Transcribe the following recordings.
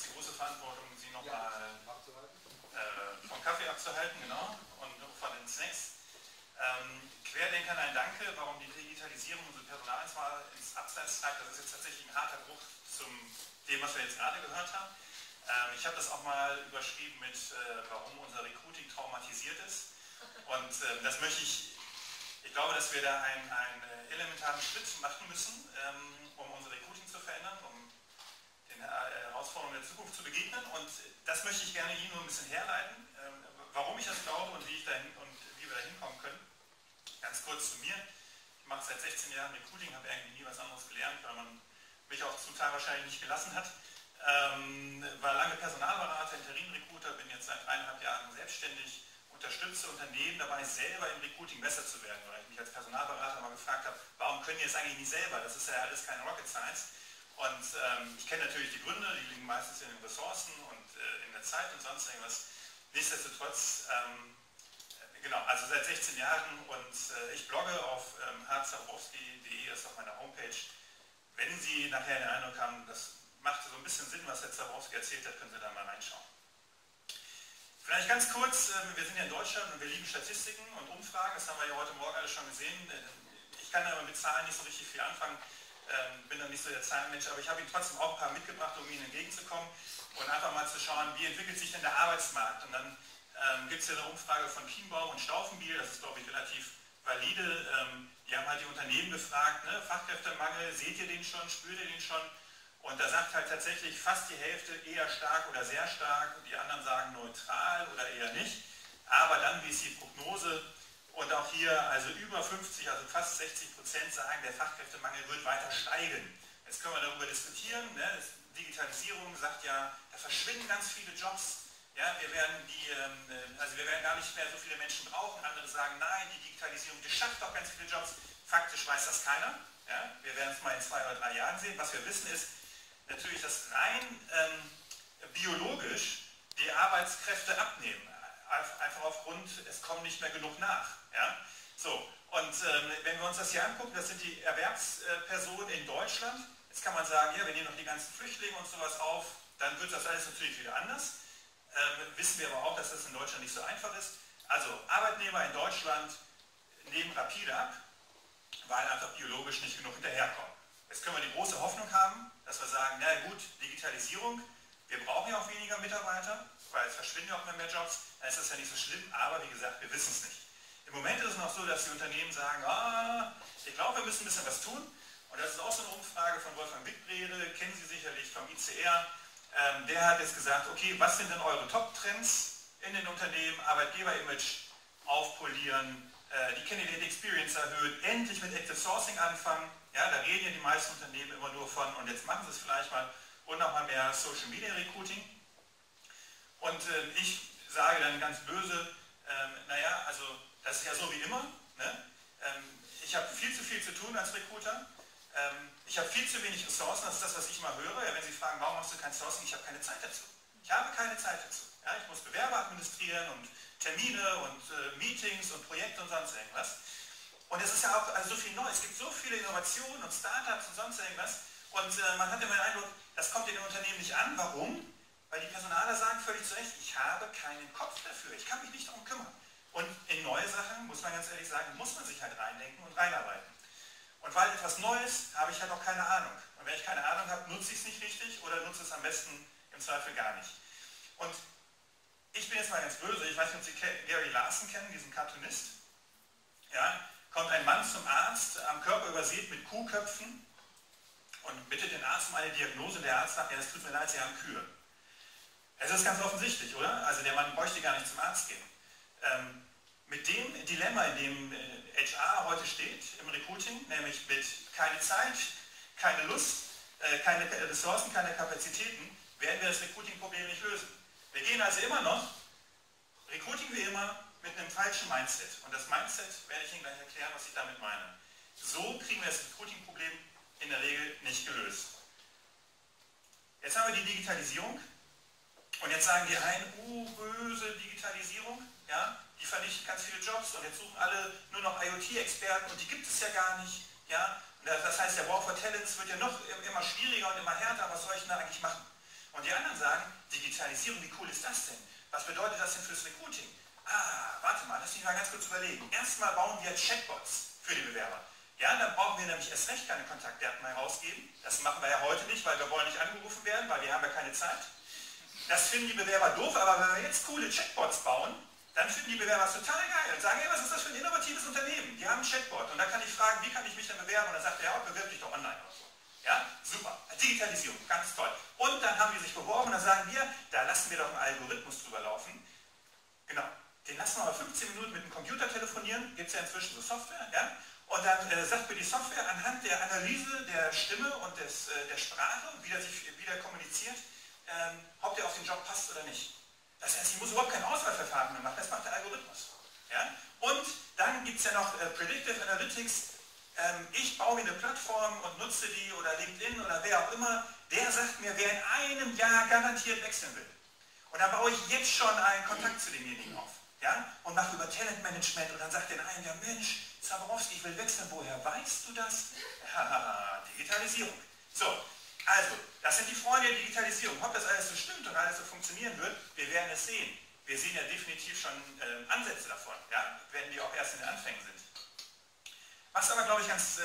ist die große Verantwortung, sie nochmal vom Kaffee abzuhalten, genau, und von den Snacks. Querdenkern ein Danke, warum die Digitalisierung unsere Personalauswahl ins Abseits treibt. Das ist jetzt tatsächlich ein harter Bruch zum dem, was wir jetzt gerade gehört haben. Ich habe das auch mal überschrieben mit, warum unser Recruiting traumatisiert ist. Und das möchte ich, ich glaube, dass wir da einen elementaren Schritt machen müssen, um unser Recruiting zu verändern, um den Herausforderungen der Zukunft zu begegnen. Und das möchte ich gerne Ihnen nur ein bisschen herleiten, warum ich das glaube und wie wir da hinkommen können. Ganz kurz zu mir. Ich mache seit 16 Jahren Recruiting, habe irgendwie nie was anderes gelernt, weil man mich auch zum Teil wahrscheinlich nicht gelassen hat. War lange Personalberater, Interim-Recruiter, bin jetzt seit 3,5 Jahren selbstständig, unterstütze Unternehmen dabei, selber im Recruiting besser zu werden, weil ich mich als Personalberater mal gefragt habe, warum können die das eigentlich nicht selber? Das ist ja alles keine Rocket Science. Und ich kenne natürlich die Gründe, die liegen meistens in den Ressourcen und in der Zeit und sonst irgendwas. Nichtsdestotrotz, genau, also seit 16 Jahren und ich blogge auf hzaborowski.de, das ist auf meiner Homepage. Wenn Sie nachher den Eindruck haben, das macht so ein bisschen Sinn, was Herr Zaborowski erzählt hat, können Sie da mal reinschauen. Vielleicht ganz kurz, wir sind ja in Deutschland und wir lieben Statistiken und Umfragen, das haben wir ja heute Morgen alle schon gesehen. Ich kann aber mit Zahlen nicht so richtig viel anfangen, bin dann nicht so der Zahlenmensch, aber ich habe Ihnen trotzdem auch ein paar mitgebracht, um Ihnen entgegenzukommen und einfach mal zu schauen, wie entwickelt sich denn der Arbeitsmarkt. Und dann gibt es ja eine Umfrage von Kienbaum und Stauffenbiel, das ist, glaube ich, relativ valide. Die haben halt die Unternehmen gefragt, ne? Fachkräftemangel, seht ihr den schon, spürt ihr den schon? Und da sagt halt tatsächlich fast die Hälfte eher stark oder sehr stark und die anderen sagen neutral oder eher nicht. Aber dann, wie ist die Prognose? Und auch hier, also über 50, also fast 60% sagen, der Fachkräftemangel wird weiter steigen. Jetzt können wir darüber diskutieren. Ne? Digitalisierung sagt ja, da verschwinden ganz viele Jobs. Ja, wir werden gar nicht mehr so viele Menschen brauchen. Andere sagen, nein, die Digitalisierung, die schafft doch ganz viele Jobs. Faktisch weiß das keiner. Ja? Wir werden es mal in 2 oder 3 Jahren sehen. Was wir wissen ist, natürlich, dass rein biologisch die Arbeitskräfte abnehmen. Einfach aufgrund, es kommen nicht mehr genug nach. Ja? So, und wenn wir uns das hier angucken, das sind die Erwerbspersonen in Deutschland. Jetzt kann man sagen, ja, wir nehmen noch die ganzen Flüchtlinge und sowas auf, dann wird das alles natürlich wieder anders. Wissen wir aber auch, dass das in Deutschland nicht so einfach ist. Also Arbeitnehmer in Deutschland nehmen rapide ab, weil einfach biologisch nicht genug hinterherkommen. Jetzt können wir die große Hoffnung haben, dass wir sagen, na gut, Digitalisierung, wir brauchen ja auch weniger Mitarbeiter, weil es verschwinden ja auch mehr Jobs, dann ist das ja nicht so schlimm, aber wie gesagt, wir wissen es nicht. Im Moment ist es noch so, dass die Unternehmen sagen, ah, ich glaube, wir müssen ein bisschen was tun. Und das ist auch so eine Umfrage von Wolfgang Wittbrede, kennen Sie sicherlich vom ICR. Der hat jetzt gesagt, okay, was sind denn eure Top-Trends in den Unternehmen? Arbeitgeber-Image aufpolieren, die Candidate Experience erhöhen, endlich mit Active Sourcing anfangen. Ja, da reden ja die meisten Unternehmen immer nur von, und jetzt machen sie es vielleicht mal, und nochmal mehr Social Media Recruiting. Und ich sage dann ganz böse, naja, also das ist ja so wie immer. Ne? Ich habe viel zu tun als Recruiter. Ich habe viel zu wenig Ressourcen, das ist das, was ich mal höre. Ja, wenn Sie fragen, warum machst du kein Sourcing? Ich habe keine Zeit dazu. Ich habe keine Zeit dazu. Ja, ich muss Bewerber administrieren und Termine und Meetings und Projekte und sonst irgendwas. Und es ist ja auch also so viel neu, es gibt so viele Innovationen und Startups und sonst irgendwas. Und man hat immer den Eindruck, das kommt in den Unternehmen nicht an. Warum? Weil die Personaler sagen völlig zu Recht, ich habe keinen Kopf dafür, ich kann mich nicht darum kümmern. Und in neue Sachen, muss man ganz ehrlich sagen, muss man sich halt reindenken und reinarbeiten. Und weil etwas Neues, habe ich halt auch keine Ahnung. Und wenn ich keine Ahnung habe, nutze ich es nicht richtig oder nutze es am besten im Zweifel gar nicht. Und ich bin jetzt mal ganz böse, ich weiß nicht, ob Sie Gary Larson kennen, diesen Cartoonist. Ja? Kommt ein Mann zum Arzt, am Körper übersät mit Kuhköpfen und bittet den Arzt um eine Diagnose. Der Arzt sagt, ja, es tut mir leid, Sie haben Kühe. Es ist ganz offensichtlich, oder? Also der Mann bräuchte gar nicht zum Arzt gehen. Mit dem Dilemma, in dem HR heute steht im Recruiting, nämlich mit keine Zeit, keine Lust, keine Ressourcen, keine Kapazitäten, werden wir das Recruiting-Problem nicht lösen. Wir gehen also immer noch, Recruiting wie immer, mit einem falschen Mindset. Und das Mindset werde ich Ihnen gleich erklären, was ich damit meine. So kriegen wir das Recruiting-Problem in der Regel nicht gelöst. Jetzt haben wir die Digitalisierung. Und jetzt sagen die einen, böse Digitalisierung, ja, die vernichtet ganz viele Jobs. Und jetzt suchen alle nur noch IoT-Experten und die gibt es ja gar nicht. Ja. Und das heißt, der War for Talents wird ja noch immer schwieriger und immer härter. Was soll ich denn da eigentlich machen? Und die anderen sagen, Digitalisierung, wie cool ist das denn? Was bedeutet das denn fürs Recruiting? Ah, warte mal, lass mich mal ganz kurz überlegen. Erstmal bauen wir Chatbots für die Bewerber. Ja, dann brauchen wir nämlich erst recht keine Kontaktdaten mehr rausgeben. Das machen wir ja heute nicht, weil wir wollen nicht angerufen werden, weil wir haben ja keine Zeit. Das finden die Bewerber doof, aber wenn wir jetzt coole Chatbots bauen, dann finden die Bewerber es total geil und sagen, hey, was ist das für ein innovatives Unternehmen? Die haben einen Chatbot. Und dann kann ich fragen, wie kann ich mich denn bewerben? Und dann sagt er, ja, bewirb dich doch online oder so. Ja, super. Digitalisierung, ganz toll. Und dann haben die sich beworben und dann sagen wir, da lassen wir doch einen Algorithmus drüber laufen. Genau. Den lassen wir mal 15 Minuten mit dem Computer telefonieren. Gibt es ja inzwischen so Software, ja? Und dann sagt mir die Software anhand der Analyse der Stimme und der Sprache, wie der kommuniziert, ob der auf den Job passt oder nicht. Das heißt, ich muss überhaupt kein Auswahlverfahren mehr machen, das macht der Algorithmus. Ja? Und dann gibt es ja noch Predictive Analytics. Ich baue mir eine Plattform und nutze die oder LinkedIn oder wer auch immer. Der sagt mir, wer in einem Jahr garantiert wechseln will. Und dann baue ich jetzt schon einen Kontakt zu demjenigen auf. Ja? Und mache über Talentmanagement und dann sagt der in einem Jahr, Mensch, Zaborowski, ich will wechseln. Woher weißt du das? Digitalisierung. So. Also, das sind die Freunde der Digitalisierung. Ob das alles so stimmt und alles so funktionieren wird, wir werden es sehen. Wir sehen ja definitiv schon Ansätze davon, ja? Wenn die auch erst in den Anfängen sind. Was aber, glaube ich, ganz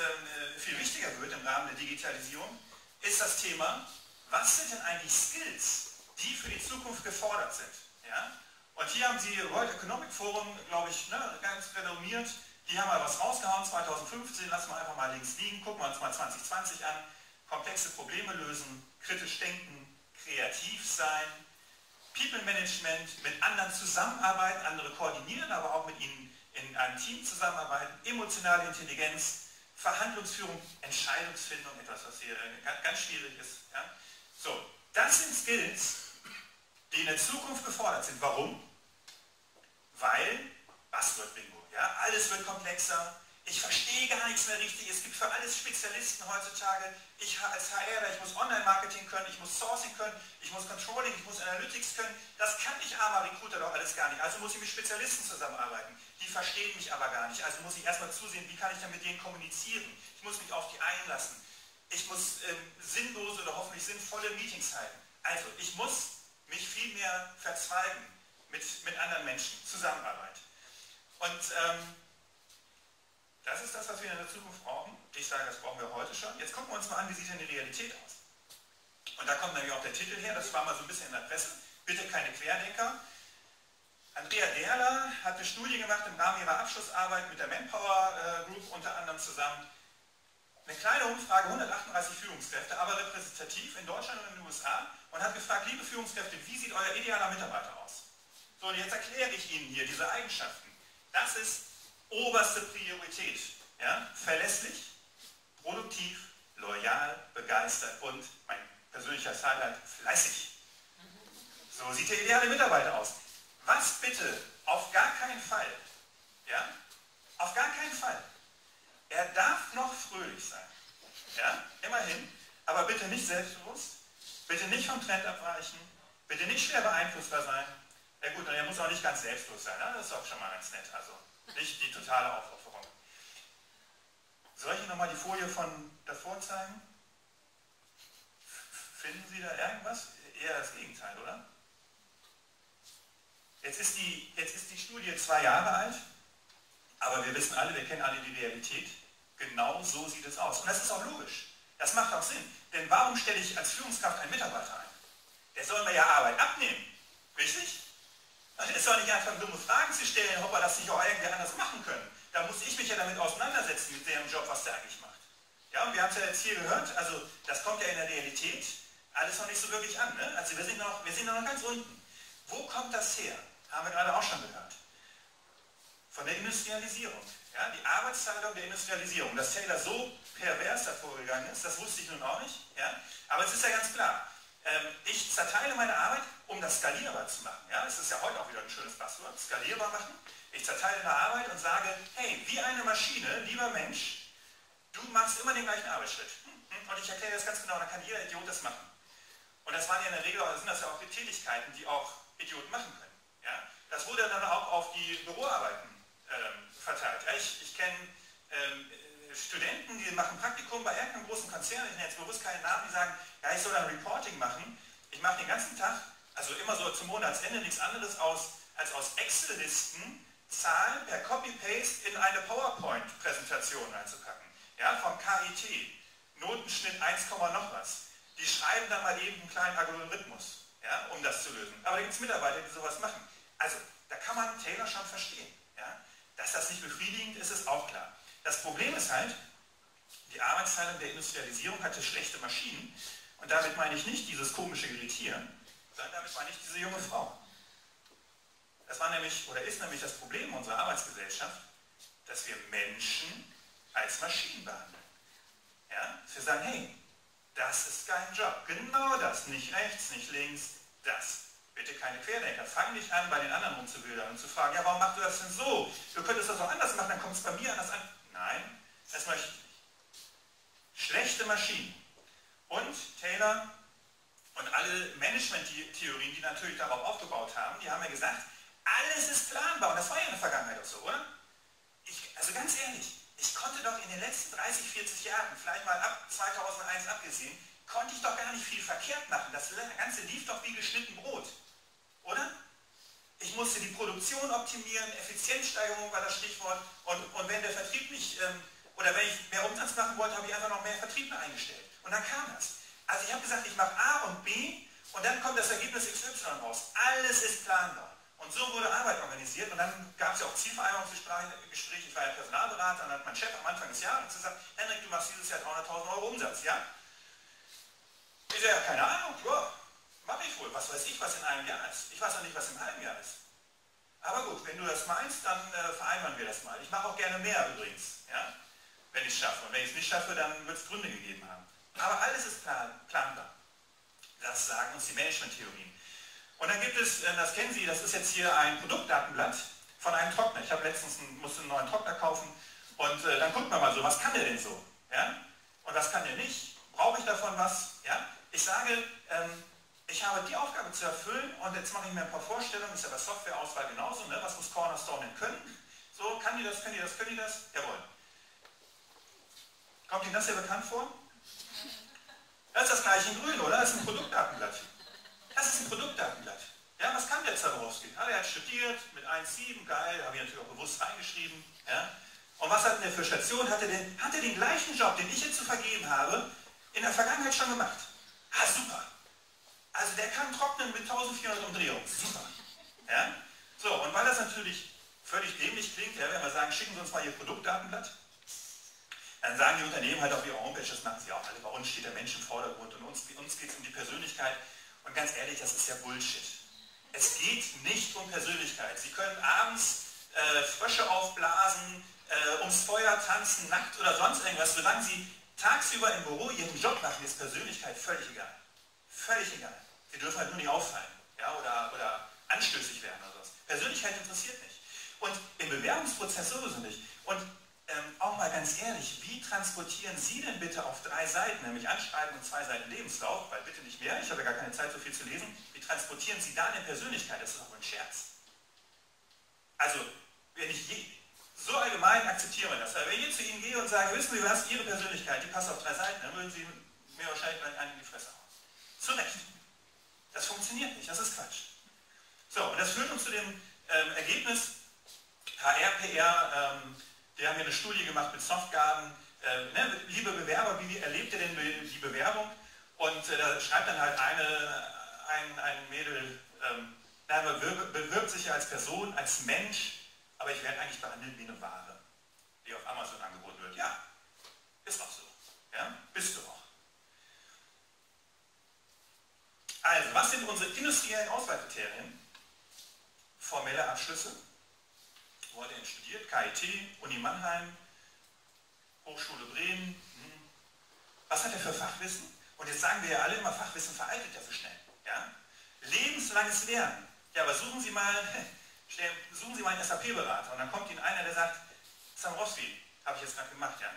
viel wichtiger wird im Rahmen der Digitalisierung, ist das Thema, was sind denn eigentlich Skills, die für die Zukunft gefordert sind? Ja? Und hier haben Sie World Economic Forum, glaube ich, ne, ganz renommiert. Die haben mal was rausgehauen, 2015, lassen wir einfach mal links liegen, gucken wir uns mal 2020 an. Komplexe Probleme lösen, kritisch denken, kreativ sein, People-Management, mit anderen zusammenarbeiten, andere koordinieren, aber auch mit ihnen in einem Team zusammenarbeiten, emotionale Intelligenz, Verhandlungsführung, Entscheidungsfindung, etwas, was hier ganz schwierig ist. Ja? So, das sind Skills, die in der Zukunft gefordert sind. Warum? Weil, was wird Bingo? Ja? Alles wird komplexer. Ich verstehe gar nichts mehr richtig, es gibt für alles Spezialisten heutzutage. Ich als HRler, ich muss Online-Marketing können, ich muss Sourcing können, ich muss Controlling, ich muss Analytics können. Das kann ich armer Recruiter doch alles gar nicht. Also muss ich mit Spezialisten zusammenarbeiten. Die verstehen mich aber gar nicht. Also muss ich erstmal zusehen, wie kann ich dann mit denen kommunizieren. Ich muss mich auf die einlassen. Ich muss sinnlose oder hoffentlich sinnvolle Meetings halten. Also ich muss mich viel mehr verzweigen mit anderen Menschen, Zusammenarbeit. Und das ist das, was wir in der Zukunft brauchen. Ich sage, das brauchen wir heute schon. Jetzt gucken wir uns mal an, wie sieht denn die Realität aus. Und da kommt nämlich auch der Titel her, das war mal so ein bisschen in der Presse. Bitte keine Querdenker. Andrea Derler hat eine Studie gemacht im Rahmen ihrer Abschlussarbeit mit der Manpower Group unter anderem zusammen. Eine kleine Umfrage, 138 Führungskräfte, aber repräsentativ in Deutschland und in den USA. Und hat gefragt, liebe Führungskräfte, wie sieht euer idealer Mitarbeiter aus? So, und jetzt erkläre ich Ihnen hier diese Eigenschaften. Das ist oberste Priorität. Ja? Verlässlich, produktiv, loyal, begeistert und, mein persönlicher Highlight, fleißig. So sieht der ideale Mitarbeiter aus. Was bitte auf gar keinen Fall, ja? Auf gar keinen Fall. Er darf noch fröhlich sein. Ja? Immerhin, aber bitte nicht selbstbewusst, bitte nicht vom Trend abweichen, bitte nicht schwer beeinflussbar sein. Ja gut, und er muss auch nicht ganz selbstlos sein, ne? Das ist auch schon mal ganz nett. Also nicht die totale Aufopferung. Soll ich Ihnen nochmal die Folie von davor zeigen? Finden Sie da irgendwas? Eher das Gegenteil, oder? Jetzt ist die Studie 2 Jahre alt, aber wir wissen alle, wir kennen alle die Realität. Genau so sieht es aus. Und das ist auch logisch. Das macht auch Sinn. Denn warum stelle ich als Führungskraft einen Mitarbeiter ein? Der soll mir ja Arbeit abnehmen. Richtig? Es soll nicht einfach dumme Fragen zu stellen, ob wir das nicht auch irgendwie anders machen können. Da muss ich mich ja damit auseinandersetzen, mit dem Job, was der eigentlich macht. Ja, und wir haben es ja jetzt hier gehört, also das kommt ja in der Realität alles noch nicht so wirklich an. Ne? Also wir sind noch ganz unten. Wo kommt das her? Haben wir gerade auch schon gehört. Von der Industrialisierung. Ja? Die Arbeitsteilung der Industrialisierung. Dass Taylor so pervers hervorgegangen ist, das wusste ich nun auch nicht. Ja? Aber es ist ja ganz klar. Ich zerteile meine Arbeit, um das skalierbar zu machen. Ja, das ist ja heute auch wieder ein schönes Passwort, skalierbar machen. Ich zerteile eine Arbeit und sage, hey, wie eine Maschine, lieber Mensch, du machst immer den gleichen Arbeitsschritt. Und ich erkläre das ganz genau, dann kann jeder Idiot das machen. Und das waren ja in der Regel, sind das ja auch die Tätigkeiten, die auch Idioten machen können. Ja, das wurde dann auch auf die Büroarbeiten verteilt. Ja, ich kenne Studenten, die machen Praktikum bei irgendeinem großen Konzern, ich nenne jetzt bewusst keinen Namen, die sagen, ja, ich soll ein Reporting machen Ich mache den ganzen Tag, also immer so zum Monatsende, nichts anderes als aus Excel-Listen Zahlen per Copy-Paste in eine PowerPoint-Präsentation einzupacken. Ja, vom KIT, Notenschnitt 1, noch was. Die schreiben dann mal eben einen kleinen Algorithmus, ja, um das zu lösen. Aber da gibt es Mitarbeiter, die sowas machen. Also, da kann man Taylor schon verstehen. Ja? Dass das nicht befriedigend ist, ist auch klar. Das Problem ist halt, die Arbeitsteilung der Industrialisierung hatte schlechte Maschinen. Und damit meine ich nicht dieses komische Gerät hier, sondern damit meine ich diese junge Frau. Das war nämlich, oder ist nämlich das Problem unserer Arbeitsgesellschaft, dass wir Menschen als Maschinen behandeln. Ja? Dass wir sagen, hey, das ist kein Job. Genau das. Nicht rechts, nicht links. Das. Bitte keine Querdenker. Fang nicht an, bei den anderen rumzubildern und zu fragen, ja, warum machst du das denn so? Du könntest das auch anders machen, dann kommt es bei mir anders an. Nein, das möchte ich nicht. Schlechte Maschinen. Und Taylor und alle Management-Theorien, die natürlich darauf aufgebaut haben, die haben ja gesagt, alles ist planbar. Und das war ja in der Vergangenheit auch so, oder? Also ganz ehrlich, ich konnte doch in den letzten 30, 40 Jahren, vielleicht mal ab 2001 abgesehen, konnte ich doch gar nicht viel verkehrt machen. Das Ganze lief doch wie geschnitten Brot, oder? Ich musste die Produktion optimieren, Effizienzsteigerung war das Stichwort. Und wenn der Vertrieb nicht, oder wenn ich mehr Umsatz machen wollte, habe ich einfach noch mehr Vertrieb eingestellt. Und dann kam das. Also ich habe gesagt, ich mache A und B und dann kommt das Ergebnis XY raus. Alles ist planbar. Und so wurde Arbeit organisiert und dann gab es ja auch Zielvereinbarungsgespräche. Ich war ja Personalberater und dann hat mein Chef am Anfang des Jahres gesagt, Henrik, du machst dieses Jahr 300.000 € Umsatz, ja? Ich sage, ja, keine Ahnung, ja, mache ich wohl. Was weiß ich, was in einem Jahr ist. Ich weiß auch nicht, was im halben Jahr ist. Aber gut, wenn du das meinst, dann vereinbaren wir das mal. Ich mache auch gerne mehr übrigens, ja? Wenn ich es schaffe. Und wenn ich es nicht schaffe, dann wird es Gründe gegeben haben. Aber alles ist planbar. Das sagen uns die Management-Theorien. Und dann gibt es, das kennen Sie, das ist jetzt hier ein Produktdatenblatt von einem Trockner. Ich habe letztens musste einen neuen Trockner kaufen und dann guckt man mal so, was kann der denn so? Ja? Und was kann der nicht? Brauche ich davon was? Ja? Ich sage, ich habe die Aufgabe zu erfüllen und jetzt mache ich mir ein paar Vorstellungen, ist ja bei Softwareauswahl genauso, ne? Was muss Cornerstone denn können? So, kann die das, können die das, können die das? Jawohl. Kommt Ihnen das hier bekannt vor? Das ist das gleiche in grün, oder? Das ist ein Produktdatenblatt. Das ist ein Produktdatenblatt. Ja, was kann der Zaborowski? Ja, der hat studiert mit 1,7, geil, habe ich natürlich auch bewusst eingeschrieben. Ja. Und was hat denn der für Station? Hat er den gleichen Job, den ich jetzt zu vergeben habe, in der Vergangenheit schon gemacht? Ah, super. Also der kann trocknen mit 1400 Umdrehungen. Super. Ja. So, und weil das natürlich völlig dämlich klingt, ja, wenn wir sagen, schicken Sie uns mal Ihr Produktdatenblatt, dann sagen die Unternehmen halt auf ihrer Homepage, das machen sie auch alle, bei uns steht der Mensch im Vordergrund und uns geht es um die Persönlichkeit. Und ganz ehrlich, das ist ja Bullshit. Es geht nicht um Persönlichkeit. Sie können abends Frösche aufblasen, ums Feuer tanzen, nackt oder sonst irgendwas. Solange Sie tagsüber im Büro Ihren Job machen, ist Persönlichkeit völlig egal. Völlig egal. Sie dürfen halt nur nicht auffallen, ja, oder anstößig werden oder sowas. Persönlichkeit interessiert nicht. Und im Bewerbungsprozess sowieso nicht. Und auch mal ganz ehrlich, wie transportieren Sie denn bitte auf 3 Seiten, nämlich Anschreiben und 2 Seiten Lebenslauf, weil bitte nicht mehr, ich habe ja gar keine Zeit so viel zu lesen, wie transportieren Sie da eine Persönlichkeit? Das ist doch wohl ein Scherz. Also, wenn ich so allgemein akzeptiere das, aber wenn ich jetzt zu Ihnen gehe und sage, wissen Sie was, Ihre Persönlichkeit, die passt auf 3 Seiten, dann würden Sie mir wahrscheinlich gleich einen in die Fresse hauen. Zu Recht. Das funktioniert nicht, das ist Quatsch. So, und das führt uns zu dem Ergebnis, HRPR, wir haben hier eine Studie gemacht mit Softgarden. Liebe Bewerber, wie erlebt ihr denn die Bewerbung? Und da schreibt dann halt ein Mädel, man bewirbt sich ja als Person, als Mensch, aber ich werde eigentlich behandelt wie eine Ware, die auf Amazon angeboten wird. Ja, ist auch so. Ja? Bist du auch. Also, was sind unsere industriellen Auswahlkriterien? Formelle Abschlüsse. Wo hat er denn studiert? KIT, Uni Mannheim, Hochschule Bremen. Was hat er für Fachwissen? Und jetzt sagen wir ja alle immer, Fachwissen veraltet ja so schnell. Ja? Lebenslanges Lernen. Ja, aber suchen Sie mal einen SAP-Berater. Und dann kommt Ihnen einer, der sagt, Zaborowski, habe ich jetzt gerade gemacht, ja.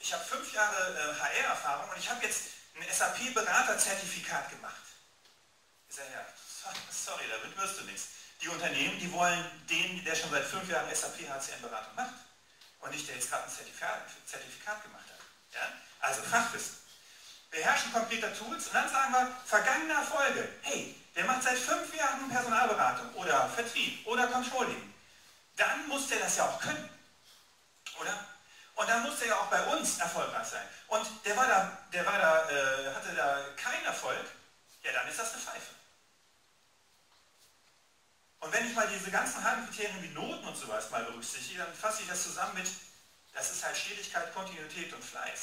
Ich habe 5 Jahre HR-Erfahrung und ich habe jetzt ein SAP-Berater-Zertifikat gemacht. Ich sage, ja, sorry, damit wirst du nichts. Die Unternehmen, die wollen den, der schon seit 5 Jahren SAP-HCM-Beratung macht und nicht der jetzt gerade ein Zertifikat gemacht hat. Ja? Also Fachwissen. beherrschen Computer-Tools und dann sagen wir, vergangene Erfolge. Hey, der macht seit 5 Jahren Personalberatung oder Vertrieb oder Controlling. Dann muss der das ja auch können, oder? Und dann muss der ja auch bei uns erfolgreich sein. Und hatte da keinen Erfolg, ja dann ist das eine Pfeife. Und wenn ich mal diese ganzen harten Kriterien wie Noten und sowas mal berücksichtige, dann fasse ich das zusammen mit, das ist halt Stetigkeit, Kontinuität und Fleiß.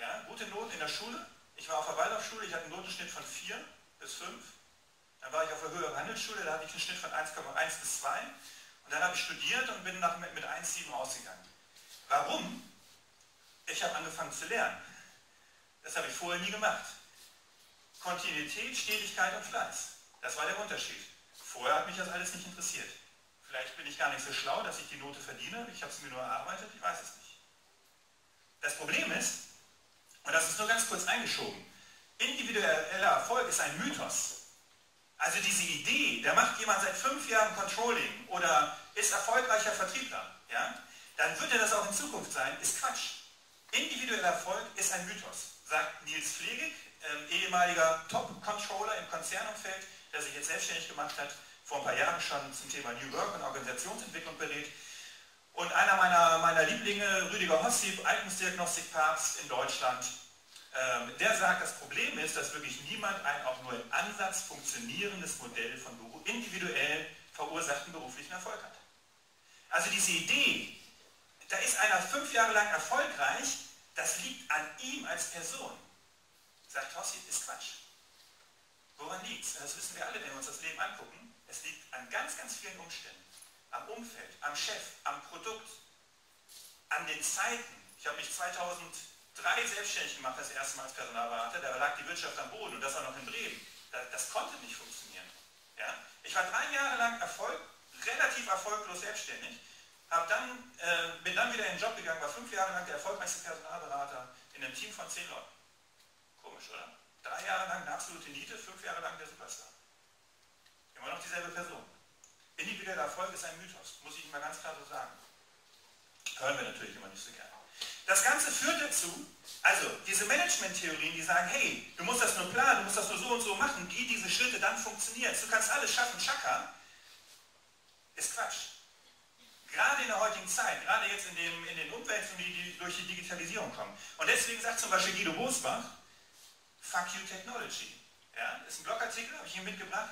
Ja, gute Noten in der Schule. Ich war auf der Waldorfschule, ich hatte einen Notenschnitt von 4 bis 5. Dann war ich auf der höheren Handelsschule, da hatte ich einen Schnitt von 1,1 bis 2. Und dann habe ich studiert und bin mit 1,7 rausgegangen. Warum? Ich habe angefangen zu lernen. Das habe ich vorher nie gemacht. Kontinuität, Stetigkeit und Fleiß. Das war der Unterschied. Vorher hat mich das alles nicht interessiert. Vielleicht bin ich gar nicht so schlau, dass ich die Note verdiene. Ich habe es mir nur erarbeitet, ich weiß es nicht. Das Problem ist, und das ist nur ganz kurz eingeschoben, individueller Erfolg ist ein Mythos. Also diese Idee, da macht jemand seit 5 Jahren Controlling oder ist erfolgreicher Vertriebler, ja? Dann wird er das auch in Zukunft sein, ist Quatsch. Individueller Erfolg ist ein Mythos, sagt Nils Pflegig, ehemaliger Top-Controller im Konzernumfeld, der sich jetzt selbstständig gemacht hat, vor ein paar Jahren schon zum Thema New Work und Organisationsentwicklung berät. Und einer meiner Lieblinge, Rüdiger Hossip, Eignungsdiagnostik-Papst in Deutschland, der sagt, das Problem ist, dass wirklich niemand ein auch nur im Ansatz funktionierendes Modell von individuell verursachten beruflichen Erfolg hat. Also diese Idee, da ist einer 5 Jahre lang erfolgreich, das liegt an ihm als Person. Sagt Hossip, ist Quatsch. Woran liegt es? Das wissen wir alle, wenn wir uns das Leben angucken. Es liegt an ganz, ganz vielen Umständen. Am Umfeld, am Chef, am Produkt, an den Zeiten. Ich habe mich 2003 selbstständig gemacht, das erste Mal als Personalberater. Da lag die Wirtschaft am Boden und das auch noch in Bremen. Das konnte nicht funktionieren. Ja? Ich war 3 Jahre lang relativ erfolglos selbstständig. Bin dann wieder in den Job gegangen, war 5 Jahre lang der erfolgreichste Personalberater in einem Team von 10 Leuten. Komisch, oder? 3 Jahre lang eine absolute Niete, 5 Jahre lang der Superstar. Immer noch dieselbe Person. Individueller Erfolg ist ein Mythos, muss ich mal ganz klar so sagen. Hören wir natürlich immer nicht so gerne. Das Ganze führt dazu, also diese Management-Theorien, die sagen, hey, du musst das nur planen, du musst das nur so und so machen, geh diese Schritte, dann funktioniert. Du kannst alles schaffen, Chaka, ist Quatsch. Gerade in der heutigen Zeit, gerade jetzt in den Umwälzungen, die durch die Digitalisierung kommen. Und deswegen sagt zum Beispiel Guido Bosbach, Fuck you Technology. Ja, ist ein Blogartikel, habe ich hier mitgebracht.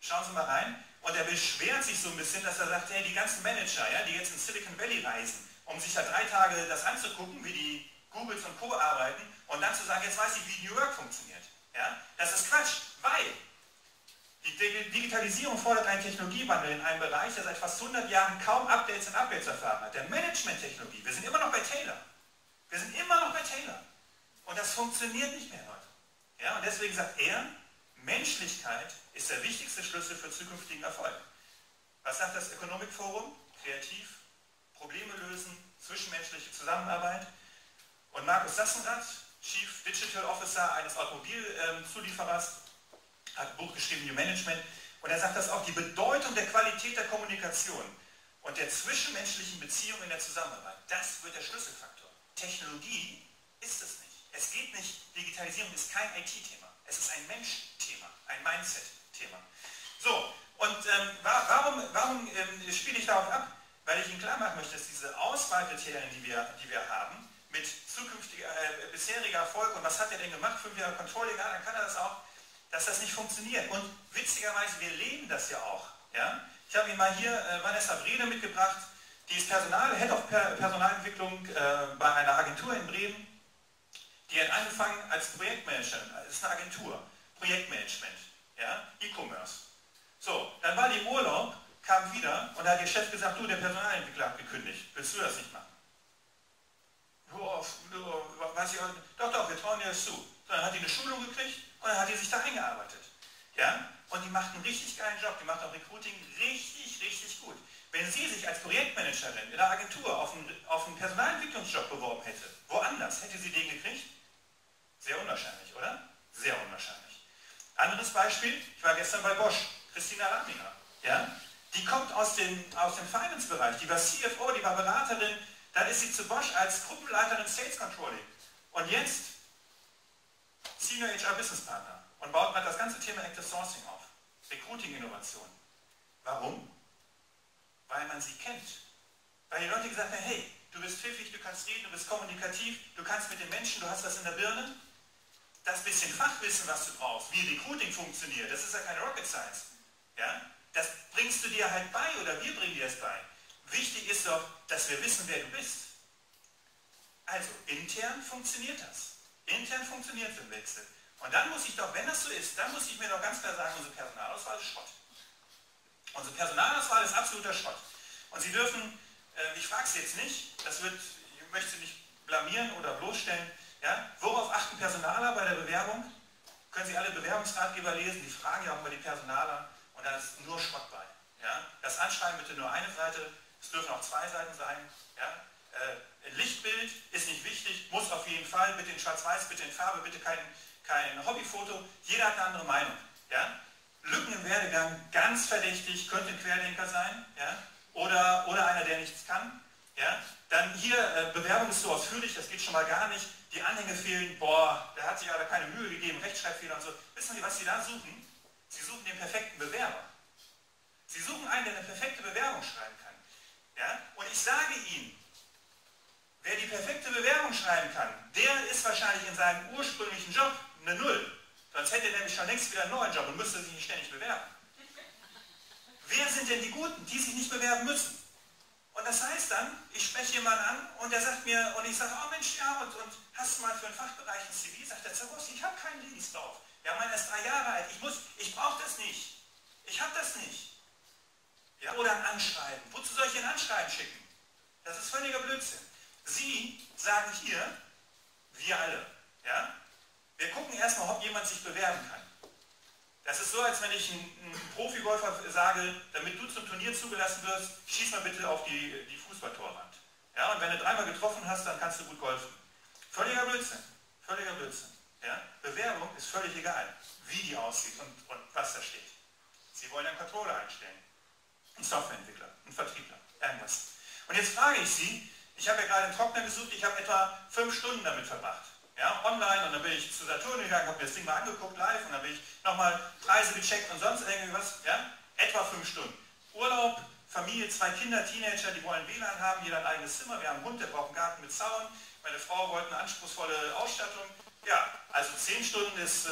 Schauen Sie mal rein. Und er beschwert sich so ein bisschen, dass er sagt, hey, die ganzen Manager, ja, die jetzt in Silicon Valley reisen, um sich da 3 Tage das anzugucken, wie die Googles und Co. arbeiten, und dann zu sagen, jetzt weiß ich, wie New Work funktioniert. Ja, das ist Quatsch, weil die Digitalisierung fordert einen Technologiewandel in einem Bereich, der seit fast 100 Jahren kaum Updates und Updates erfahren hat. Der Management-Technologie. Wir sind immer noch bei Taylor. Wir sind immer noch bei Taylor. Und das funktioniert nicht mehr heute. Ja, und deswegen sagt er, Menschlichkeit ist der wichtigste Schlüssel für zukünftigen Erfolg. Was sagt das Economic Forum? Kreativ, Probleme lösen, zwischenmenschliche Zusammenarbeit. Und Markus Sassenrath, Chief Digital Officer eines Automobilzulieferers, hat ein Buch geschrieben, New Management, und er sagt das auch, die Bedeutung der Qualität der Kommunikation und der zwischenmenschlichen Beziehung in der Zusammenarbeit, das wird der Schlüsselfaktor. Technologie ist es nicht. Es geht nicht, Digitalisierung ist kein IT-Thema, es ist ein Mensch-Thema, ein Mindset-Thema. So, und warum spiele ich darauf ab? Weil ich Ihnen klar machen möchte, dass diese Auswahlkriterien, die wir haben, mit bisheriger Erfolg, und was hat er denn gemacht, 5 Jahre Controlling, ja, dann kann er das auch, dass das nicht funktioniert. Und witzigerweise, wir leben das ja auch. Ja? Ich habe Ihnen mal hier Vanessa Brede mitgebracht, die ist Head of Personalentwicklung bei einer Agentur in Bremen. Die hat angefangen als Projektmanagerin, das ist eine Agentur, Projektmanagement, ja? E-Commerce. So, dann war die im Urlaub, kam wieder und da hat ihr Chef gesagt, du, der Personalentwickler hat gekündigt, willst du das nicht machen? Doch, wir trauen dir das zu. So, dann hat die eine Schulung gekriegt. Und dann hat die sich da eingearbeitet. Ja? Und die macht einen richtig geilen Job. Die macht auch Recruiting richtig, richtig gut. Wenn sie sich als Projektmanagerin in der Agentur auf einen Personalentwicklungsjob beworben hätte, woanders hätte sie den gekriegt? Sehr unwahrscheinlich, oder? Sehr unwahrscheinlich. Anderes Beispiel, ich war gestern bei Bosch, Christina, ja? Die kommt aus dem Finance-Bereich. Die war CFO, die war Beraterin. Dann ist sie zu Bosch als Gruppenleiterin Sales Controlling. Und jetzt Senior HR Business Partner und baut mal das ganze Thema Active Sourcing auf. Recruiting-Innovation. Warum? Weil man sie kennt. Weil die Leute gesagt haben, hey, du bist pfiffig, du kannst reden, du bist kommunikativ, du kannst mit den Menschen, du hast was in der Birne. Das bisschen Fachwissen, was du brauchst, wie Recruiting funktioniert, das ist ja keine Rocket Science. Ja? Das bringst du dir halt bei oder wir bringen dir das bei. Wichtig ist doch, dass wir wissen, wer du bist. Also, intern funktioniert das. Intern funktioniert so ein Wechsel. Und dann muss ich doch, wenn das so ist, dann muss ich mir doch ganz klar sagen, unsere Personalauswahl ist Schrott. Unsere Personalauswahl ist absoluter Schrott. Und Sie dürfen, ich frage es jetzt nicht, das wird, ich möchte Sie nicht blamieren oder bloßstellen, ja, worauf achten Personaler bei der Bewerbung? Können Sie alle Bewerbungsratgeber lesen, die fragen ja auch über die Personaler und da ist nur Schrott bei. Ja? Das Anschreiben bitte nur eine Seite, es dürfen auch zwei Seiten sein. Ja? Lichtbild ist nicht wichtig, muss auf jeden Fall, bitte in Schwarz-Weiß, bitte in Farbe, bitte kein Hobbyfoto, jeder hat eine andere Meinung. Ja? Lücken im Werdegang, ganz verdächtig, könnte ein Querdenker sein, ja? oder einer, der nichts kann. Ja? Dann hier, Bewerbung ist so ausführlich, das geht schon mal gar nicht. Die Anhänge fehlen, boah, der hat sich aber keine Mühe gegeben, Rechtschreibfehler und so. Wissen Sie, was Sie da suchen? Sie suchen den perfekten Bewerber. Sie suchen einen, der eine perfekte Bewerbung schreiben kann. Ja? Und ich sage Ihnen, wer die perfekte Bewerbung schreiben kann, der ist wahrscheinlich in seinem ursprünglichen Job eine Null. Sonst hätte er nämlich schon längst wieder einen neuen Job und müsste sich nicht ständig bewerben. Wer sind denn die Guten, die sich nicht bewerben müssen? Und das heißt dann, ich spreche jemanden an und der sagt mir, und ich sage, oh Mensch, ja, und hast du mal für einen Fachbereich ein CV? Sagt der Zaborowski, ich habe keinen Lebenslauf. Ja, meiner ist 3 Jahre alt, ich brauche das nicht. Ich habe das nicht. Ja, oder ein Anschreiben. Wozu soll ich ein Anschreiben schicken? Das ist völliger Blödsinn. Sie sagen hier, wir alle, ja, wir gucken erstmal, ob jemand sich bewerben kann. Das ist so, als wenn ich einen Profigolfer sage, damit du zum Turnier zugelassen wirst, schieß mal bitte auf die Fußballtorwand. Ja, und wenn du 3-mal getroffen hast, dann kannst du gut golfen. Völliger Blödsinn. Völliger Blödsinn. Ja? Bewerbung ist völlig egal, wie die aussieht und was da steht. Sie wollen einen Controller einstellen, einen Softwareentwickler, einen Vertriebler, irgendwas. Und jetzt frage ich Sie, ich habe ja gerade einen Trockner gesucht, ich habe etwa 5 Stunden damit verbracht. Ja, online, und dann bin ich zu Saturn gegangen, habe mir das Ding mal angeguckt live und dann bin ich nochmal Preise gecheckt und sonst irgendwas, ja, etwa 5 Stunden. Urlaub, Familie, 2 Kinder, Teenager, die wollen WLAN haben, jeder ein eigenes Zimmer, wir haben einen Hund, der braucht einen Garten mit Zaun, meine Frau wollte eine anspruchsvolle Ausstattung, ja, also 10 Stunden ist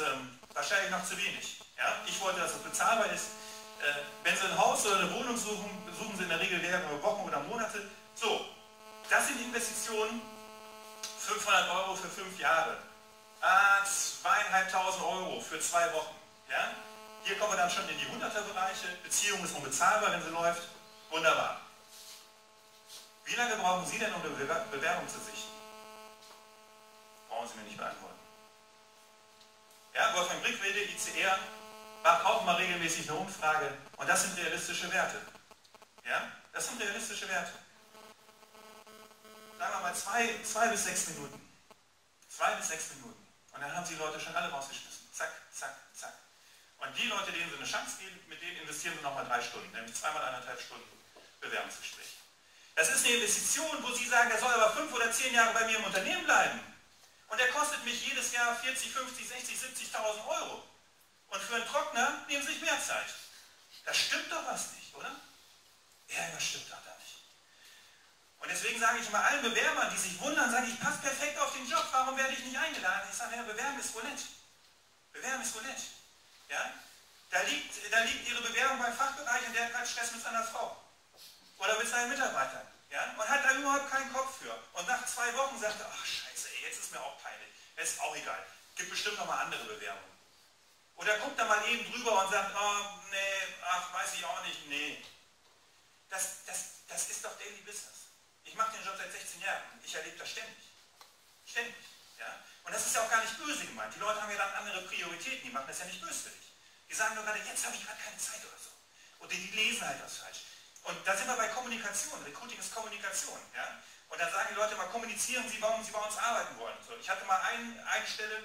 wahrscheinlich noch zu wenig. Ja? Ich wollte, dass es bezahlbar ist. Wenn Sie ein Haus oder eine Wohnung suchen, suchen Sie in der Regel mehrere Wochen oder Monate. So, das sind die Investitionen. 500 € für 5 Jahre, 2.500 € für 2 Wochen. Ja? Hier kommen wir dann schon in die 100er-Bereiche, Beziehung ist unbezahlbar, wenn sie läuft, wunderbar. Wie lange brauchen Sie denn, um eine Bewerbung zu sichten? Brauchen Sie mir nicht beantworten. Ja, Wolfgang Wittbrede, ICR, macht auch mal regelmäßig eine Umfrage und das sind realistische Werte. Ja? Das sind realistische Werte. Sagen wir mal 2 bis 6 Minuten. 2 bis 6 Minuten. Und dann haben Sie Leute schon alle rausgeschmissen. Zack, zack, zack. Und die Leute, denen Sie eine Chance geben, mit denen investieren Sie nochmal 3 Stunden, nämlich 2 mal 1,5 Stunden Bewerbungsgespräch. Das ist eine Investition, wo Sie sagen, der soll aber 5 oder 10 Jahre bei mir im Unternehmen bleiben. Und der kostet mich jedes Jahr 40, 50, 60, 70.000 €. Und für einen Trockner nehmen Sie sich mehr Zeit. Da stimmt doch was nicht, oder? Ja, das stimmt doch da nicht. Und deswegen sage ich immer allen Bewerbern, die sich wundern, sage ich, passt perfekt auf den Job, warum werde ich nicht eingeladen? Ich sage, ja, Bewerben ist Roulette. Bewerben ist Roulette. Ja? Da liegt Ihre Bewerbung beim Fachbereich und der hat keinen Stress mit seiner Frau. Oder mit seinen Mitarbeitern. Ja? Und hat da überhaupt keinen Kopf für. Und nach 2 Wochen sagt er, ach scheiße, ey, jetzt ist mir auch peinlich. Jetzt ist auch egal. Gibt bestimmt nochmal andere Bewerbungen. Oder guckt da mal eben drüber und sagt, oh, nee, ach, weiß ich auch nicht, nee. Das ist doch Daily Business. Ich mache den Job seit 16 Jahren. Ich erlebe das ständig. Ständig. Ja? Und das ist ja auch gar nicht böse gemeint. Die Leute haben ja dann andere Prioritäten. Die machen das ja nicht böswillig. Die sagen nur gerade, jetzt habe ich gerade keine Zeit oder so. Und die lesen halt was falsch. Und da sind wir bei Kommunikation. Recruiting ist Kommunikation. Ja? Und dann sagen die Leute mal, kommunizieren Sie, warum Sie bei uns arbeiten wollen. So, ich hatte mal eine Stelle,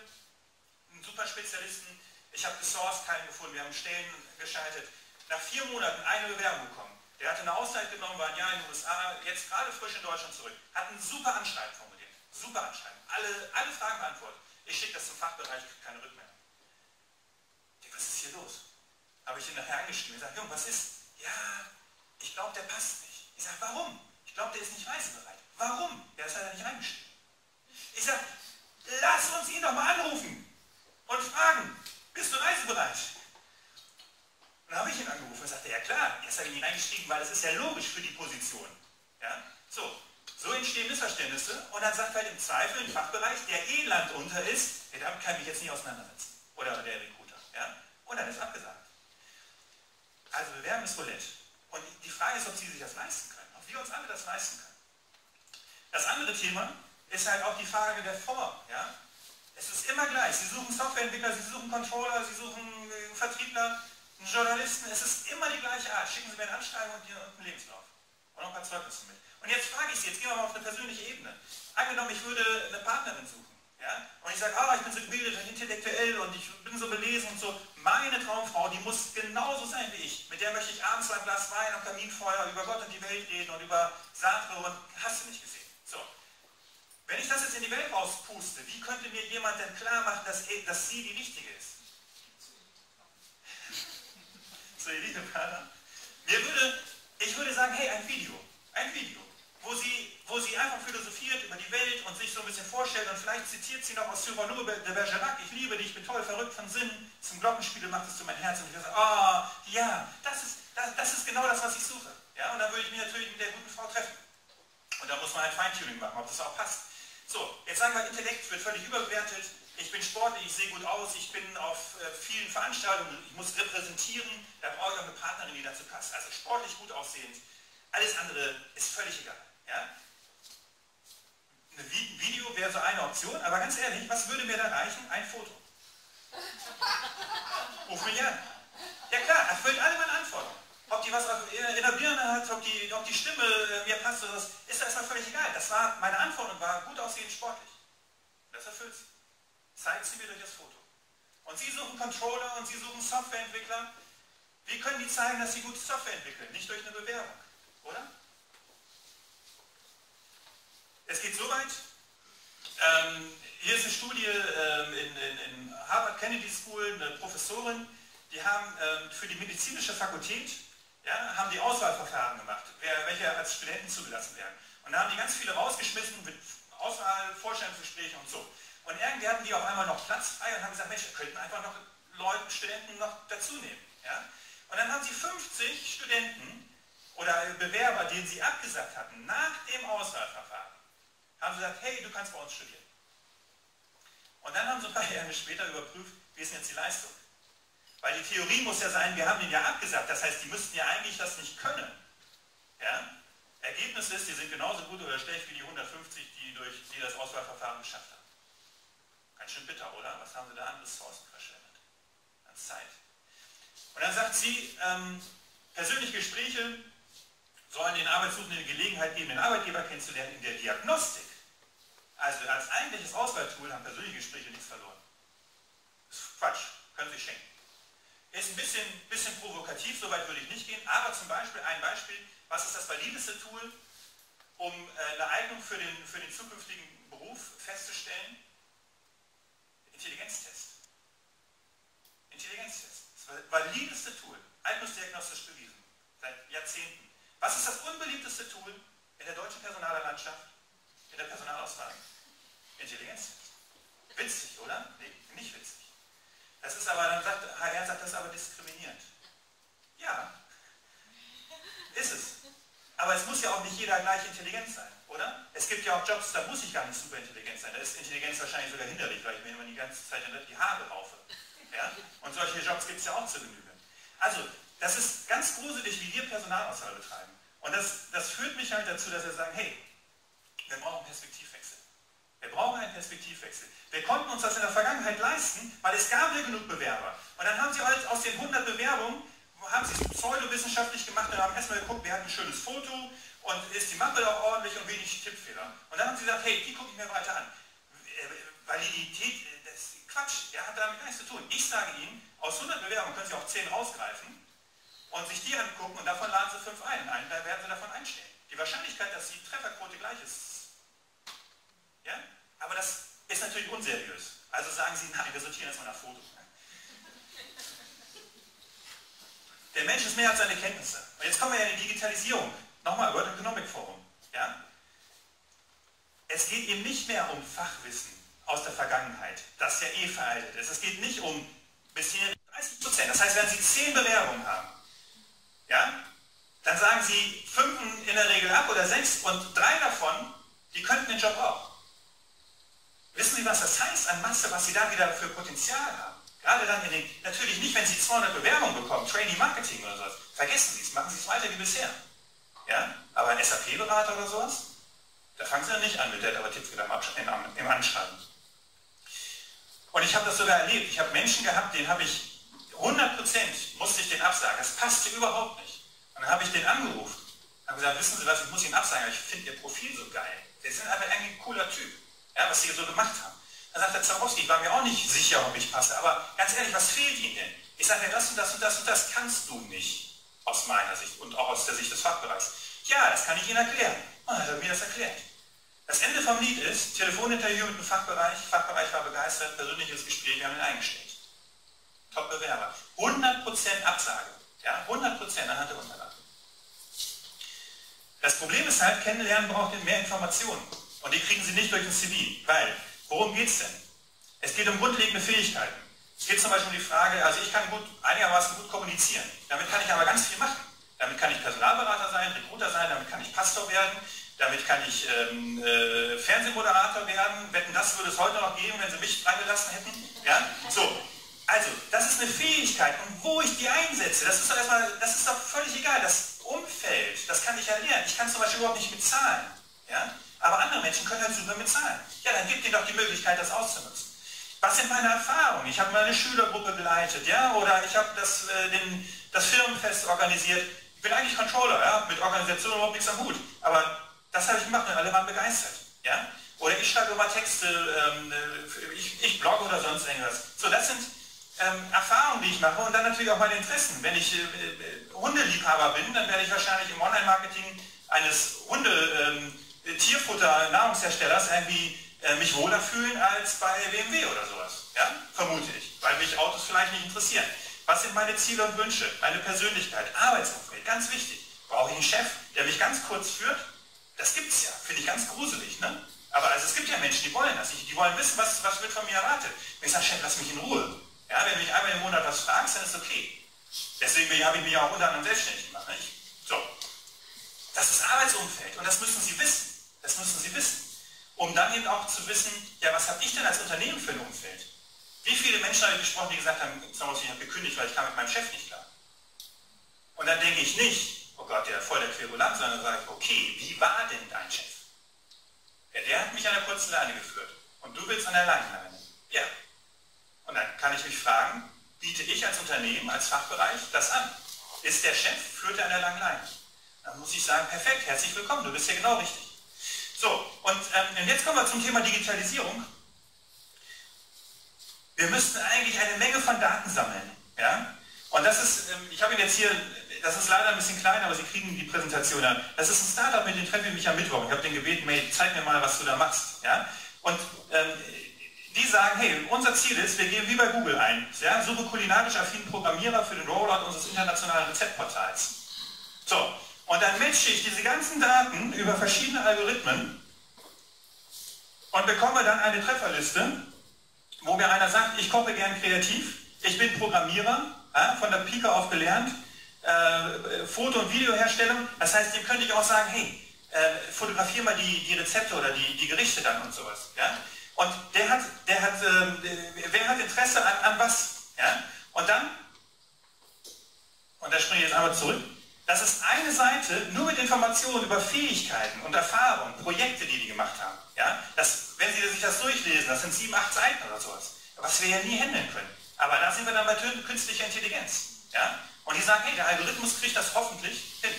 einen super Spezialisten. Ich habe gesourced, keinen gefunden. Wir haben Stellen geschaltet. Nach 4 Monaten eine Bewerbung bekommen. Der hatte eine Auszeit genommen, war ein Jahr in den USA, jetzt gerade frisch in Deutschland zurück. Hat ein super Anschreiben formuliert. Super Anschreiben. Alle Fragen beantwortet. Ich schicke das zum Fachbereich, keine Rückmeldung. hergestellt. Ich sage, Junge, was ist? Ja, ich glaube, der passt nicht. Ich sage, warum? Ich glaube, der ist nicht reisebereit. Warum? Ja, das hat er nicht reingeschrieben. Ich sage, lass uns ihn doch mal anrufen und fragen, bist du reisebereit? Und dann habe ich ihn angerufen und sagte, ja klar, jetzt habe ich ihn reingeschrieben, weil das ist ja logisch für die Position. Ja? So entstehen Missverständnisse und dann sagt halt im Zweifel im Fachbereich, der eh landunter ist, der damit kann ich mich jetzt nicht auseinandersetzen. Oder der Recruiter. Ja? Und dann ist abgesagt. Also bewerben ist Roulette. Und die Frage ist, ob Sie sich das leisten können, ob wir uns alle das leisten können. Das andere Thema ist halt auch die Frage der Form. Ja? Es ist immer gleich. Sie suchen Softwareentwickler, Sie suchen Controller, Sie suchen Vertriebler, einen Journalisten. Es ist immer die gleiche Art. Schicken Sie mir eine Anschreiben und einen Lebenslauf. Und noch ein paar Zeugnisse mit. Und jetzt frage ich Sie, jetzt gehen wir mal auf eine persönliche Ebene. Angenommen, ich würde eine Partnerin suchen. Ja? Und ich sage, ah, ich bin so gebildet und intellektuell und ich bin so belesen und so. Meine Traumfrau, die muss genauso sein wie ich. Mit der möchte ich abends ein Glas Wein am Kaminfeuer über Gott und die Welt reden und über Sartre und hast du nicht gesehen. So. Wenn ich das jetzt in die Welt rauspuste, wie könnte mir jemand denn klar machen, dass sie die Richtige ist? So, ihr lieben Partner. Ich würde sagen, hey, ein Video, wo sie einfach philosophiert über die Welt und sich so ein bisschen vorstellt und vielleicht zitiert sie noch aus Cyrano de Bergerac, ich liebe dich, bin toll, verrückt von Sinn, zum Glockenspiegel machtest du mein Herz und ich würde sagen, oh, ja, das ist genau das, was ich suche. Ja, und dann würde ich mich natürlich mit der guten Frau treffen. Und da muss man halt Feintuning machen, ob das auch passt. So, jetzt sagen wir, Intellekt wird völlig überbewertet, ich bin sportlich, ich sehe gut aus, ich bin auf vielen Veranstaltungen, ich muss repräsentieren, da brauche ich auch eine Partnerin, die dazu passt. Also sportlich gut aussehend, alles andere ist völlig egal. Ja? Ein Video wäre so eine Option, aber ganz ehrlich, was würde mir da reichen? Ein Foto. Ruf mich an. Ja klar, erfüllt alle meine Anforderungen. Ob die was in der Birne hat, ob die Stimme mir passt oder was, ist erstmal völlig egal. Meine Anforderung war gut aussehend, sportlich. Das erfüllt sie. Zeigt sie mir durch das Foto. Und Sie suchen Controller und Sie suchen Softwareentwickler. Wie können die zeigen, dass sie gute Software entwickeln? Nicht durch eine Bewerbung, oder? Es geht so weit. Hier ist eine Studie in Harvard Kennedy School, eine Professorin, die haben für die medizinische Fakultät, ja, haben die Auswahlverfahren gemacht, welche als Studenten zugelassen werden. Und da haben die ganz viele rausgeschmissen mit Auswahl, Vorstellungsgesprächen und so. Und irgendwie hatten die auf einmal noch Platz frei und haben gesagt, Mensch, wir könnten einfach noch Leute, Studenten noch dazu nehmen. Ja? Und dann haben sie 50 Studenten oder Bewerber, denen sie abgesagt hatten, nach dem Auswahlverfahren, haben sie gesagt, hey, du kannst bei uns studieren. Und dann haben sie ein paar Jahre später überprüft, wie ist denn jetzt die Leistung? Weil die Theorie muss ja sein, wir haben den ja abgesagt, das heißt, die müssten ja eigentlich das nicht können. Ja? Ergebnis ist, die sind genauso gut oder schlecht wie die 150, die das Auswahlverfahren geschafft haben. Ganz schön bitter, oder? Was haben sie da anderes draußen verschwendet? An Zeit. Und dann sagt sie, persönliche Gespräche sollen den Arbeitssuchenden die Gelegenheit geben, den Arbeitgeber kennenzulernen in der Diagnostik. Also als eigentliches Auswahltool haben persönliche Gespräche nichts verloren. Das ist Quatsch, können sie schenken. Ist ein bisschen provokativ, soweit würde ich nicht gehen, aber zum Beispiel ein Beispiel, was ist das valideste Tool, um eine Eignung für den zukünftigen Beruf festzustellen? Intelligenztest. Intelligenztest. Das valideste Tool, eignungsdiagnostisch bewiesen, seit Jahrzehnten. Was ist das unbeliebteste Tool in der deutschen Personallandschaft, in der Personalauswahl? Intelligenztest. Witzig, oder? Nee, nicht witzig. Das ist aber, dann sagt HR, das ist aber diskriminierend. Ja, ist es. Aber es muss ja auch nicht jeder gleich intelligent sein, oder? Es gibt ja auch Jobs, da muss ich gar nicht super intelligent sein. Da ist Intelligenz wahrscheinlich sogar hinderlich, weil ich mir immer die ganze Zeit die Haare raufe. Ja? Und solche Jobs gibt es ja auch zu Genüge. Also, das ist ganz gruselig, wie wir Personalauswahl betreiben. Und das führt mich halt dazu, dass wir sagen, hey, wir brauchen einen Perspektivwechsel. Wir brauchen einen Perspektivwechsel. Wir konnten uns das in der Vergangenheit leisten, weil es gab ja genug Bewerber. Und dann haben sie halt aus den 100 Bewerbungen, haben sie es pseudowissenschaftlich gemacht und haben erstmal geguckt, wer hat ein schönes Foto und ist die Mappe auch ordentlich und wenig Tippfehler. Und dann haben sie gesagt, hey, die gucke ich mir weiter an. Validität, das ist Quatsch, er hat damit nichts zu tun. Ich sage Ihnen, aus 100 Bewerbungen können Sie auch 10 rausgreifen und sich die angucken und davon laden Sie 5 ein. Da werden Sie davon einstellen. Die Wahrscheinlichkeit, dass die Trefferquote gleich ist, ja? Aber das ist natürlich unseriös. Also sagen Sie, nein, wir sortieren erstmal nach Fotos. Der Mensch ist mehr als seine Kenntnisse. Und jetzt kommen wir ja in die Digitalisierung. Nochmal, World Economic Forum. Ja? Es geht eben nicht mehr um Fachwissen aus der Vergangenheit, das ja eh veraltet ist. Es geht nicht um bisher 30%. Das heißt, wenn Sie 10 Bewerbungen haben, ja, dann sagen Sie 5 in der Regel ab oder 6 und 3 davon, die könnten den Job auch. Wissen Sie, was das heißt an Masse, was Sie da wieder für Potenzial haben? Gerade dann in den, natürlich nicht, wenn Sie 200 Bewerbungen bekommen, Trainee-Marketing oder sowas. Vergessen Sie es, machen Sie es weiter wie bisher. Ja? Aber ein SAP-Berater oder sowas, da fangen Sie ja nicht an mit der Tipps im Anschreiben. Und ich habe das sogar erlebt. Ich habe Menschen gehabt, denen habe ich 100% musste ich den absagen. Das passte überhaupt nicht. Und dann habe ich den angerufen. Habe gesagt, wissen Sie was, ich muss Ihnen absagen, aber ich finde Ihr Profil so geil. Sie sind einfach ein cooler Typ, ja, was Sie so gemacht haben. Dann sagt der Zaborowski, ich war mir auch nicht sicher, ob ich passe, aber ganz ehrlich, was fehlt Ihnen denn? Ich sage, ja, das und das und das und das kannst du nicht, aus meiner Sicht und auch aus der Sicht des Fachbereichs. Ja, das kann ich Ihnen erklären. Und dann hat er mir das erklärt. Das Ende vom Lied ist, Telefoninterview mit dem Fachbereich, Fachbereich war begeistert, persönliches Gespräch, wir haben ihn eingestellt. Top-Bewerber. 100% Absage. Ja, 100% anhand der Unterlagen. Das Problem ist halt, Kennenlernen braucht mehr Informationen. Und die kriegen Sie nicht durch den CV. Weil, worum geht es denn? Es geht um grundlegende Fähigkeiten. Es geht zum Beispiel um die Frage, also ich kann einigermaßen gut kommunizieren. Damit kann ich aber ganz viel machen. Damit kann ich Personalberater sein, Recruiter sein, damit kann ich Pastor werden. Damit kann ich Fernsehmoderator werden. Wetten, das würde es heute noch geben, wenn Sie mich reingelassen hätten. Ja? So. Also, das ist eine Fähigkeit. Und wo ich die einsetze, das ist doch erstmal, das ist doch völlig egal. Das Umfeld, das kann ich ja lernen. Ich kann zum Beispiel überhaupt nicht mitzahlen. Ja? Aber andere Menschen können halt super mitzahlen. Ja, dann gibt ihnen doch die Möglichkeit, das auszunutzen. Was sind meine Erfahrungen? Ich habe mal eine Schülergruppe geleitet, ja? Oder ich habe das Firmenfest organisiert. Ich bin eigentlich Controller, ja? Mit Organisation überhaupt nichts am Hut. Aber das habe ich gemacht und alle waren begeistert. Ja? Oder ich schreibe immer Texte, ich blogge oder sonst irgendwas. So, das sind Erfahrungen, die ich mache und dann natürlich auch meine Interessen. Wenn ich Hundeliebhaber bin, dann werde ich wahrscheinlich im Online-Marketing eines Hunde-Tierfutter-Nahrungsherstellers irgendwie mich wohler fühlen als bei BMW oder sowas. Ja? Vermute ich, weil mich Autos vielleicht nicht interessieren. Was sind meine Ziele und Wünsche? Meine Persönlichkeit, Arbeitsumfeld, ganz wichtig. Brauche ich einen Chef, der mich ganz kurz führt? Das gibt es ja, finde ich ganz gruselig, ne? Aber also es gibt ja Menschen, die wollen das nicht. Die wollen wissen, was wird von mir erwartet. Wenn ich sage, Chef, lass mich in Ruhe. Ja, wenn du mich einmal im Monat was fragst, dann ist es okay. Deswegen habe ich mich ja auch unter anderem selbstständig gemacht. Nicht? So. Das ist Arbeitsumfeld und das müssen Sie wissen. Das müssen Sie wissen. Um dann eben auch zu wissen, ja, was habe ich denn als Unternehmen für ein Umfeld? Wie viele Menschen habe ich gesprochen, die gesagt haben, ich habe gekündigt, weil ich kam mit meinem Chef nicht klar. Und dann denke ich nicht, oh Gott, der voll der Querulant, sondern sage ich, okay, wie war denn dein Chef? Ja, der hat mich an der kurzen Leine geführt und du willst an der langen Leine. Ja. Und dann kann ich mich fragen, biete ich als Unternehmen, als Fachbereich das an? Ist der Chef, führt er an der langen Leine? Dann muss ich sagen, perfekt, herzlich willkommen, du bist ja genau richtig. So, und jetzt kommen wir zum Thema Digitalisierung. Wir müssten eigentlich eine Menge von Daten sammeln. Ja? Und das ist, ich habe Ihnen jetzt hier, das ist leider ein bisschen klein, aber Sie kriegen die Präsentation an. Das ist ein Startup, mit dem treffe ich mich am Mittwoch. Ich habe den gebeten, hey, zeig mir mal, was du da machst. Ja? Und die sagen, hey, unser Ziel ist, wir geben wie bei Google ein, ja? Suche kulinarisch affinen Programmierer für den Rollout unseres internationalen Rezeptportals. So, und dann matche ich diese ganzen Daten über verschiedene Algorithmen und bekomme dann eine Trefferliste, wo mir einer sagt, ich koche gern kreativ, ich bin Programmierer, von der Pike auf gelernt, Foto- und Videoherstellung, das heißt, dem könnte ich auch sagen, hey, fotografiere mal die Rezepte oder die Gerichte dann und sowas. Ja? Und wer hat Interesse an was? Ja? Und dann, und da springe ich jetzt einmal zurück, das ist eine Seite nur mit Informationen über Fähigkeiten und Erfahrungen, Projekte, die gemacht haben. Ja? Das, wenn Sie sich das durchlesen, das sind 7, 8 Seiten oder sowas, was wir ja nie handeln können. Aber da sind wir dann bei künstlicher Intelligenz. Ja? Und die sagen, hey, der Algorithmus kriegt das hoffentlich hin.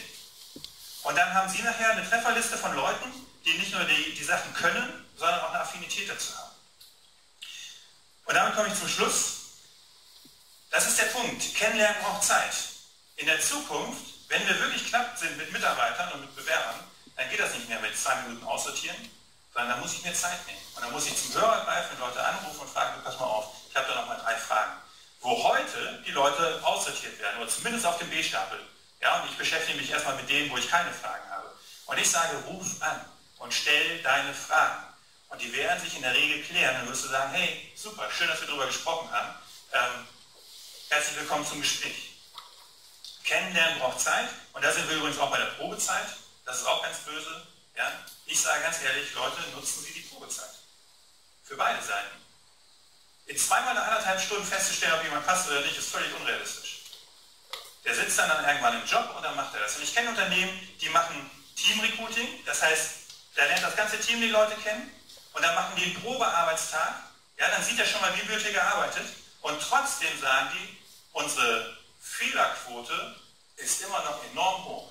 Und dann haben Sie nachher eine Trefferliste von Leuten, die nicht nur die Sachen können, sondern auch eine Affinität dazu haben. Und damit komme ich zum Schluss. Das ist der Punkt. Kennenlernen braucht Zeit. In der Zukunft, wenn wir wirklich knapp sind mit Mitarbeitern und mit Bewerbern, dann geht das nicht mehr mit 2 Minuten aussortieren, sondern dann muss ich mir Zeit nehmen. Und dann muss ich zum Hörer greifen, Leute anrufen und fragen, pass mal auf, ich habe da nochmal 3 Fragen. wo heute die Leute aussortiert werden, oder zumindest auf dem B-Stapel. Ja, und ich beschäftige mich erstmal mit denen, wo ich keine Fragen habe. Und ich sage, ruf an und stell deine Fragen. Und die werden sich in der Regel klären. Dann wirst du sagen, hey, super, schön, dass wir darüber gesprochen haben. Herzlich willkommen zum Gespräch. Kennenlernen braucht Zeit. Und da sind wir übrigens auch bei der Probezeit. Das ist auch ganz böse. Ja? Ich sage ganz ehrlich, Leute, nutzen Sie die Probezeit. Für beide Seiten. In 2 mal 1,5 Stunden festzustellen, ob jemand passt oder nicht, ist völlig unrealistisch. Der sitzt dann irgendwann im Job und dann macht er das. Und ich kenne Unternehmen, die machen Team-Recruiting. Das heißt, da lernt das ganze Team die Leute kennen. Und dann machen die einen Probearbeitstag, ja, dann sieht er schon mal, wie wird hier gearbeitet. Und trotzdem sagen die, unsere Fehlerquote ist immer noch enorm hoch.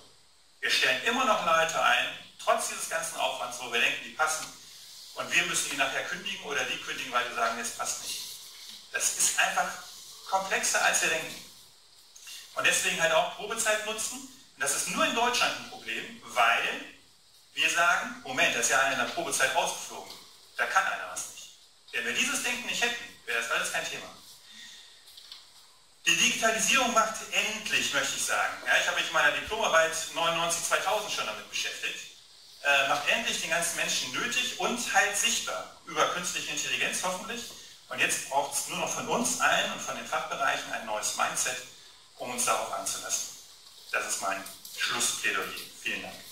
Wir stellen immer noch Leute ein, trotz dieses ganzen Aufwands, wo wir denken, die passen. Und wir müssen die nachher kündigen oder die kündigen, weil wir sagen, das passt nicht. Das ist einfach komplexer, als wir denken. Und deswegen halt auch Probezeit nutzen. Und das ist nur in Deutschland ein Problem, weil wir sagen, Moment, das ist ja einer in der Probezeit rausgeflogen. Da kann einer was nicht. Wenn wir dieses Denken nicht hätten, wäre das alles kein Thema. Die Digitalisierung macht endlich, möchte ich sagen. Ja, ich habe mich in meiner Diplomarbeit 99/2000 schon damit beschäftigt. Macht endlich den ganzen Menschen nötig und halt sichtbar über künstliche Intelligenz hoffentlich. Und jetzt braucht es nur noch von uns allen und von den Fachbereichen ein neues Mindset, um uns darauf anzulassen. Das ist mein Schlussplädoyer. Vielen Dank.